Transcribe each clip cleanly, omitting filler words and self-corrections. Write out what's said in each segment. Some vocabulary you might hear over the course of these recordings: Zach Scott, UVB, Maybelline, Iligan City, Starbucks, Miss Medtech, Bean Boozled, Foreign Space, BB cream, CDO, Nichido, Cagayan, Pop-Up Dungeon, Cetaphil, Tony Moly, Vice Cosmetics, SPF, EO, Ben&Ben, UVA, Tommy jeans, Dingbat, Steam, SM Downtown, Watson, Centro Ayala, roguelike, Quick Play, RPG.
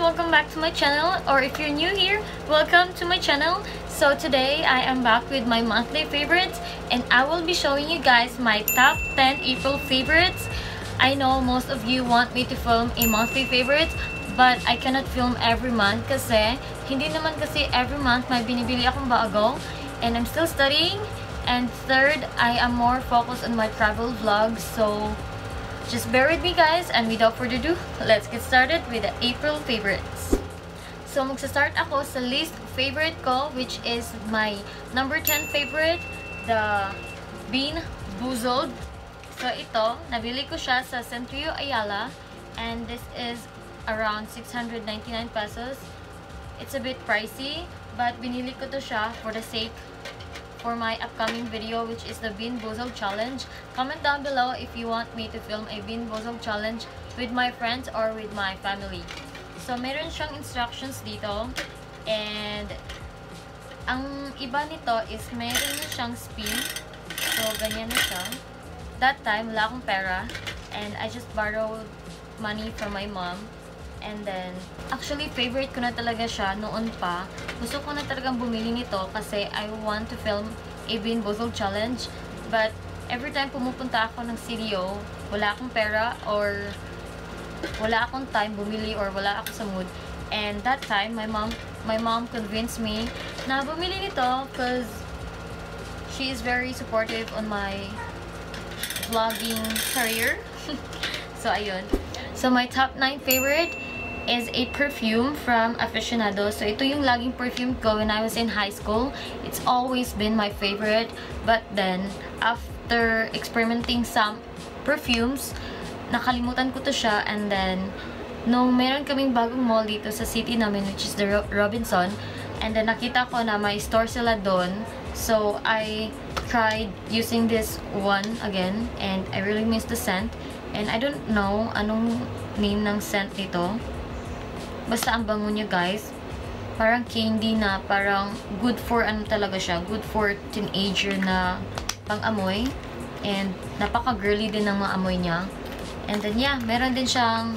welcome back to my channel, or if you're new here, welcome to my channel. So today I am back with my monthly favorites, and I will be showing you guys my top 10 April favorites. I know most of you want me to film a monthly favorites, but I cannot film every month kasi hindi naman kasi every month may binibili akong bago, and I'm still studying. And third, I am more focused on my travel vlogs, so just bear with me guys, and without further ado, let's get started with the April favorites. So magsa-start ako sa least favorite ko, which is my number 10 favorite, the Bean Boozled. So ito, nabili ko siya sa Centro Ayala, and this is around 699 pesos. It's a bit pricey, but binili ko to siya for the sake for my upcoming video, which is the Bean Boozled challenge. Comment down below if you want me to film a Bean Boozled challenge with my friends or with my family. So meron siyang instructions dito, and ang iba nito is meron siyang spin. So ganyan na siya. That time wala akong pera, and I just borrowed money from my mom. And then, actually, favorite ko na talaga siya noon pa. Gusto ko na talagang bumili nito kasi I want to film a Bean Boozled challenge. But every time pumupunta ako ng CDO, wala akong pera or wala akong time bumili or wala ako sa mood. And that time, my mom convinced me na bumili nito because she is very supportive on my vlogging career. So, ayun. So, my top 9 favorite is a perfume from Aficionado. So ito yung laging perfume ko when I was in high school. It's always been my favorite, but then after experimenting some perfumes, nakalimutan ko to siya. And then nung meron kaming bagong mall dito sa city namin, which is the Robinson, and then nakita ko na may store sila doon, so I tried using this one again, and I really miss the scent. And I don't know anong name ng scent nito. Basta ang bango niya guys. Parang candy na, parang good for ano talaga siya. Good for teenager na pang-amoy. And napaka-girly din ang mga amoy niya. And then yeah, meron din siyang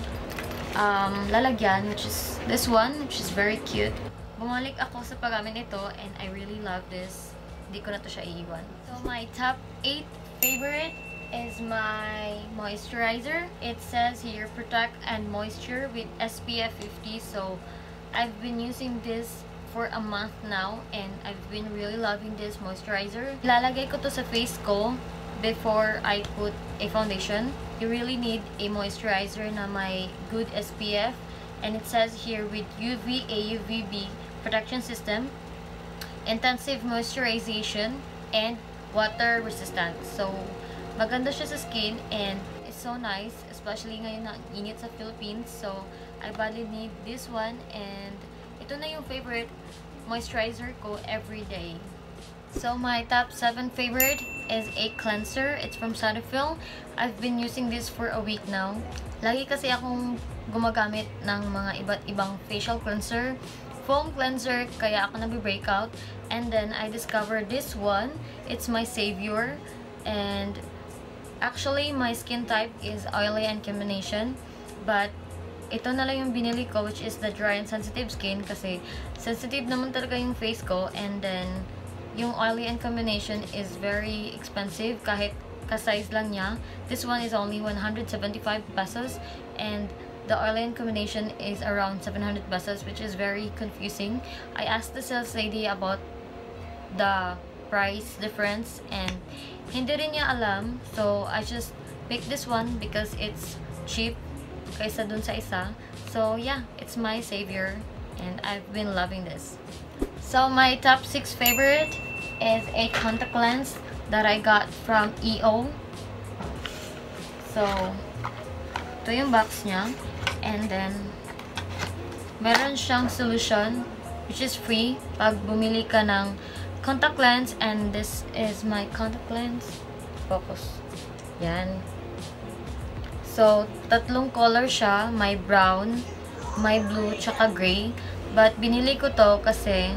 lalagyan, which is this one, which is very cute. Bumalik ako sa paggamit nito, and I really love this. Hindi ko na to siya iiwan. So my top 8 favorite is my moisturizer. It says here protect and moisture with SPF 50. So I've been using this for a month now, and I've been really loving this moisturizer. Ilalagay ko to sa face ko before I put a foundation. You really need a moisturizer na may good SPF, and it says here with UVA UVB protection system, intensive moisturization, and water resistant. So maganda siya sa skin, and it's so nice, especially ngayon na init sa Philippines. So I badly need this one, and ito na yung favorite moisturizer ko every day. So my top 7 favorite is a cleanser. It's from Cetaphil. I've been using this for a week now. Lagi kasi akong gumagamit ng mga iba't ibang facial cleanser, foam cleanser, kaya ako nabi-breakout. And then I discovered this one. It's my savior, and actually, my skin type is oily and combination, but ito na lang yung binili ko, which is the dry and sensitive skin kasi sensitive naman talaga yung face ko, and then yung oily and combination is very expensive kahit ka-size lang niya. This one is only 175 pesos, and the oily and combination is around 700 pesos, which is very confusing. I asked the sales lady about the price difference, and hindi rin niya alam, so I just picked this one because it's cheap kaysa dun sa isa. So yeah, it's my savior, and I've been loving this. So my top 6 favorite is a contact lens that I got from EO. So ito yung box niya, and then meron siyang solution which is free pag bumili ka ng contact lens, and this is my contact lens. Focus. Yan. So, tatlong color siya. May brown, may blue, tsaka gray. But, binili ko to kasi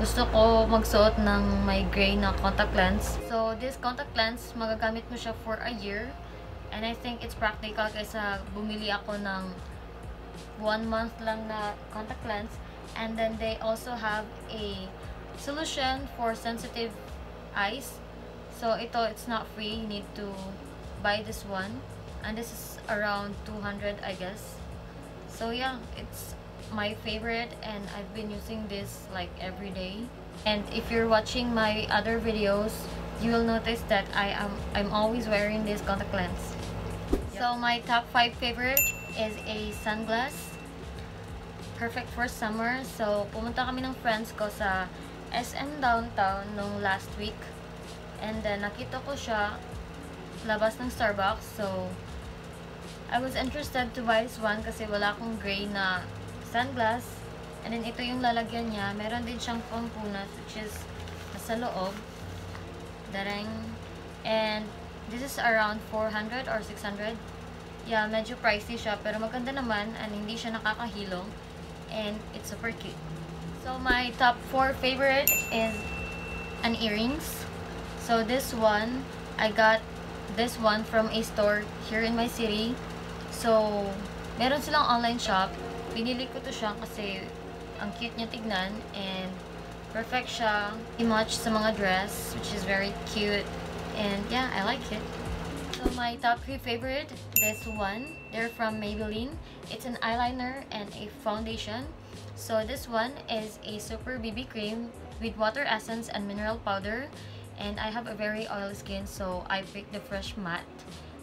gusto ko magsuot ng may gray na contact lens. So, this contact lens, magagamit mo siya for a year. And I think it's practical kaysa bumili ako ng 1 month lang na contact lens. And then they also have a solution for sensitive eyes. So ito, it's not free. You need to buy this one. And this is around 200, I guess. So yeah, it's my favorite and I've been using this like every day. And if you're watching my other videos, you will notice that I'm always wearing this contact lens. Yep. So my top 5 favorite is a sunglass. Perfect for summer. So pumunta kami ng friends ko sa SM Downtown nung last week. And then nakita ko siya labas ng Starbucks. So I was interested to buy this one kasi wala akong gray na sunglass. And then ito yung lalagyan niya. Meron din siyang pangpunas which is nasa loob. And this is around 400 or 600. Yeah, medyo pricey siya pero maganda naman and hindi siya nakakahilo and it's super cute. So my top 4 favorite is an earrings. So this one, I got this one from a store here in my city. So meron silang online shop. Binili ko to siya kasi ang cute niya tignan and perfect siya, i-match sa mga dress, which is very cute. And yeah, I like it. So my top 3 favorite, this one. They're from Maybelline. It's an eyeliner and a foundation. So this one is a super BB cream with water essence and mineral powder. And I have a very oily skin, so I picked the Fresh Matte.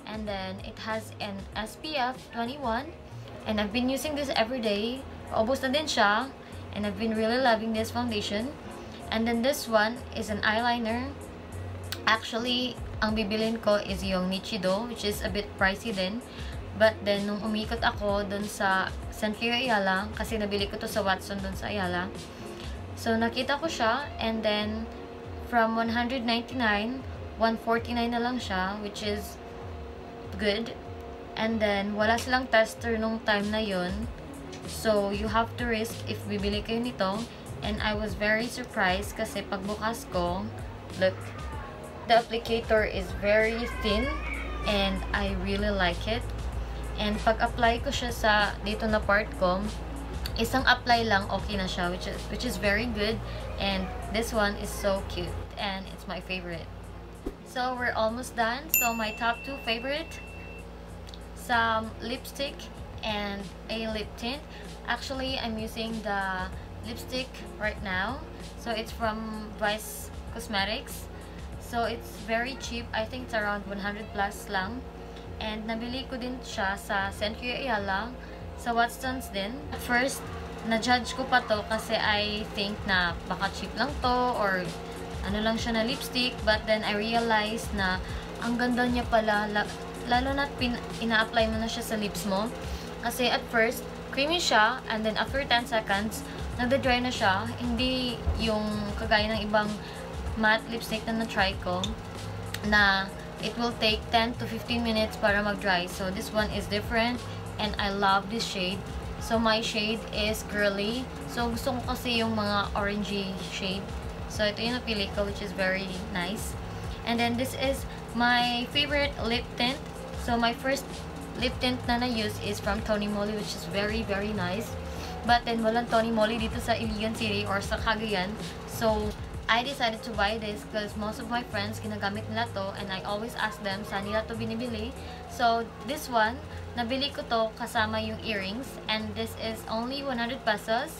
And then it has an SPF 21. And I've been using this every day. Obos na din siya. And I've been really loving this foundation. And then this one is an eyeliner. Actually, ang bibilin ko is yung Nichido, which is a bit pricey din. But then, nung umikot ako dun sa Centro Ayala, kasi nabili ko to sa Watson dun sa Ayala. So, nakita ko siya. And then, from 199, 149 na lang siya, which is good. And then, wala silang tester nung time na yun. So, you have to risk if bibili kayo nito. And I was very surprised kasi pagbukas ko, look, the applicator is very thin and I really like it. And pag-apply ko siya sa dito na part ko, isang apply lang okay na siya, which is very good. And this one is so cute and it's my favorite. So, we're almost done. So, my top 2 favorite, some lipstick and a lip tint. Actually, I'm using the lipstick right now. So it's from Vice Cosmetics. So it's very cheap. I think it's around 100 plus lang. And nabili ko din siya sa Centro Ayala, sa Watson's din. At first, na-judge ko pa to kasi I think na baka cheap lang to or ano lang siya na lipstick. But then I realized na ang ganda niya pala, lalo na ina-apply mo na siya sa lips mo. Kasi at first, creamy siya, and then after 10 seconds, nagda-dry na siya. Hindi yung kagaya ng ibang matte lipstick na na-try ko, na it will take 10 to 15 minutes para mag-dry. So this one is different, and I love this shade. So my shade is girly. So gusto ko kasi yung mga orangey shade. So ito yung napili ko, which is very nice. And then this is my favorite lip tint. So my first lip tint na na-use is from Tony Moly, which is very, very nice. But then, walang Tony Moly dito sa Iligan City or sa Cagayan. So, I decided to buy this because most of my friends, ginagamit nila to. And I always ask them, saan nila to binibili? So, this one, nabili ko to kasama yung earrings. And this is only 100 pesos.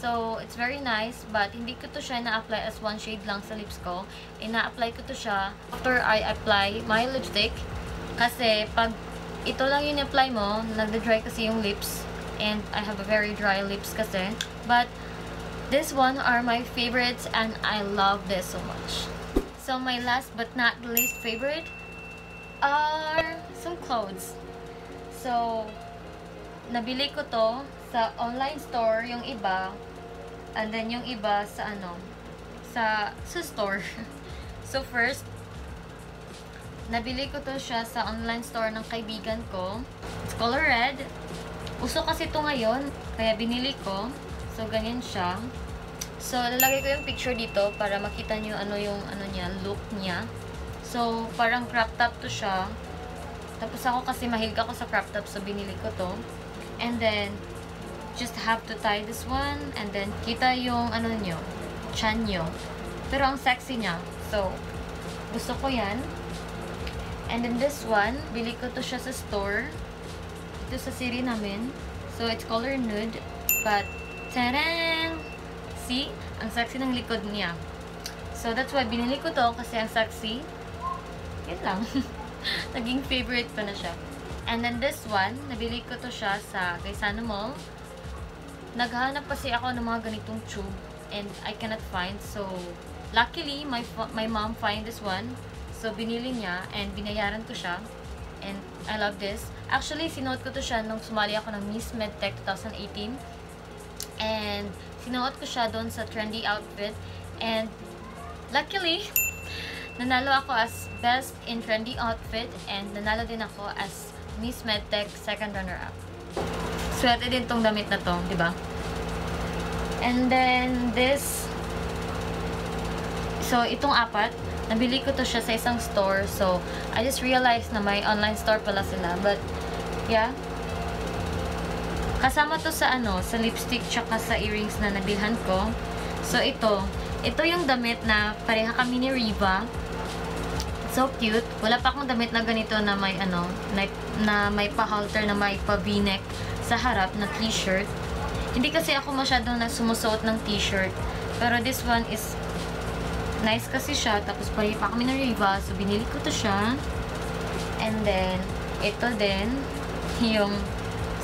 So, it's very nice. But, hindi ko to siya na-apply as one shade lang sa lips ko. Ina-apply ko to siya after I apply my lipstick. Kasi, pag ito lang yung apply mo, nagda-dry kasi yung lips, and I have a very dry lips kasi. But this one are my favorites and I love this so much. So my last but not least favorite are some clothes. So nabili ko to sa online store yung iba, and then yung iba sa ano, sa store. So first, nabili ko to siya sa online store ng kaibigan ko. It's color red. Uso kasi to ngayon, kaya binili ko. So ganyan siya. So lalagay ko yung picture dito para makita niyo ano yung ano niya, look niya. So parang crop top to siya. Tapos ako kasi mahilig ako sa crop top, so binili ko to. And then just have to tie this one and then kita yung ano nyo, chan nyo. Pero ang sexy niya. So, gusto ko yan. And then this one, bili ko to siya sa store. Ito sa siri namin. So, it's color nude. But, tadang! See? Ang sexy ng likod niya. So, that's why binili ko to kasi ang sexy. Yun lang. Naging favorite ko na siya. And then this one, nabili ko to siya sa Gaysana Mall. Naghahanap kasi ako ng mga ganitong tube and I cannot find. So, luckily, my mom find this one. So, binili niya and binayaran ko siya. And I love this. Actually, sinuot ko to siya nung sumali ako ng Miss Medtech 2018. And sinuot ko siya doon sa trendy outfit. And luckily, nanalo ako as best in trendy outfit. And nanalo din ako as Miss Medtech second runner-up. Swerte din tong damit na to, di ba? And then this, so itong apat, nabili ko to siya sa isang store. So, I just realized na may online store pala sila. But, yeah. Kasama to sa ano, sa lipstick tsaka sa earrings na nabilhan ko. So, ito yung damit na pareha kami ni Riva. So cute. Wala pa akong damit na ganito na may ano, na may pa-halter, na may pa-v-neck sa harap na t-shirt. Hindi kasi ako masyadong nagsumusot ng t-shirt. Pero this one is nice kasi siya. Tapos pareha pa kami ng Riva. So, binili ko to siya. And then, ito din. Yung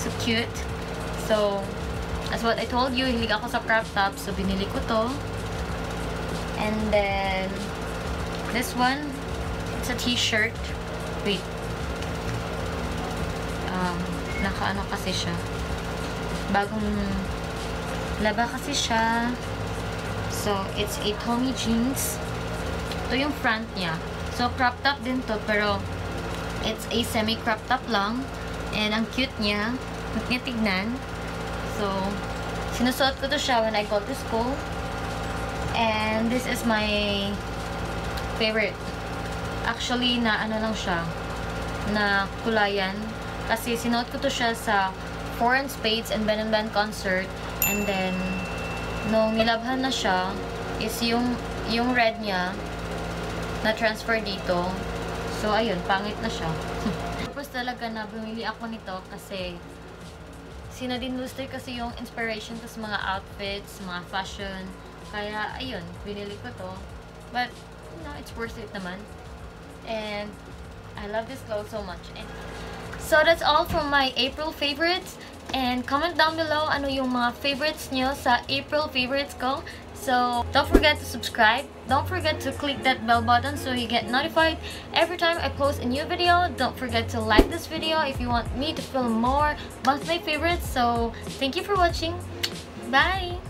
so cute. So, as what I told you, hilig ako sa crop top. So, binili ko to. And then, this one, it's a t-shirt. Wait. Naka-ano kasi siya. Bagong laba kasi siya. So, it's a Tommy jeans. Ito yung front niya. So, crop top din to, pero it's a semi-crop top lang. And ang cute niya. Magnitignan. So, sinusuot ko to siya when I go to school. And this is my favorite. Actually, na ano lang siya. Na kulayan. Kasi sinuot ko to siya sa Foreign Space and Ben&Ben concert. And then, nung nilabhan na siya, is yung red niya na-transfer dito. So, ayun, pangit na siya. Tapos talaga na bumili ako nito kasi sinadin luster kasi yung inspiration ko sa mga outfits, mga fashion. Kaya, ayun, binili ko to. But, you know, it's worth it naman. And, I love this clothes so much. And, so, that's all for my April favorites. And comment down below ano yung mga favorites nyo sa April favorites ko. So, don't forget to subscribe. Don't forget to click that bell button so you get notified every time I post a new video. Don't forget to like this video if you want me to film more monthly favorites. So, thank you for watching. Bye!